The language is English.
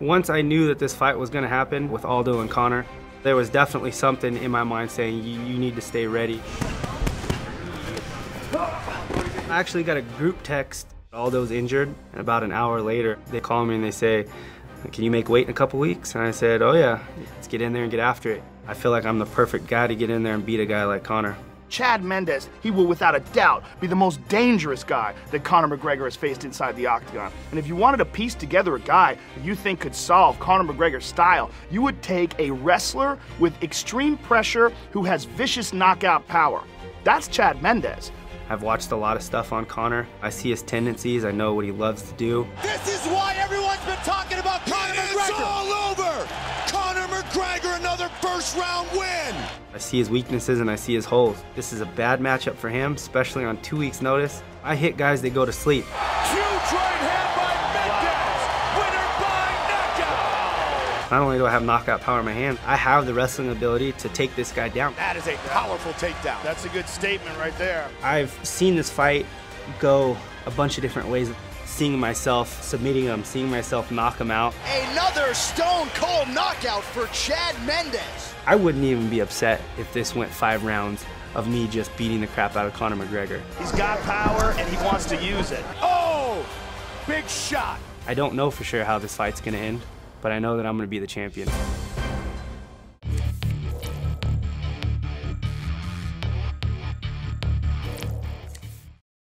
Once I knew that this fight was going to happen with Aldo and Conor, there was definitely something in my mind saying, you need to stay ready. I actually got a group text, Aldo's injured, and about an hour later, they call me and they say, can you make weight in a couple weeks? And I said, oh yeah, let's get in there and get after it. I feel like I'm the perfect guy to get in there and beat a guy like Conor. Chad Mendes, he will without a doubt be the most dangerous guy that Conor McGregor has faced inside the octagon. And if you wanted to piece together a guy that you think could solve Conor McGregor's style, you would take a wrestler with extreme pressure who has vicious knockout power. That's Chad Mendes. I've watched a lot of stuff on Conor. I see his tendencies, I know what he loves to do. This is why everyone's been talking about Conor McGregor! It's all over! Conor McGregor, another first round win! I see his weaknesses and I see his holes. This is a bad matchup for him, especially on 2 weeks' notice. I hit guys that go to sleep. Huge right hand by Mendes! Winner by knockout! Not only do I have knockout power in my hand, I have the wrestling ability to take this guy down. That is a powerful takedown. That's a good statement right there. I've seen this fight go a bunch of different ways. Seeing myself submitting him, seeing myself knock him out. Another stone-cold knockout for Chad Mendes. I wouldn't even be upset if this went 5 rounds of me just beating the crap out of Conor McGregor. He's got power and he wants to use it. Oh, big shot. I don't know for sure how this fight's gonna end, but I know that I'm gonna be the champion.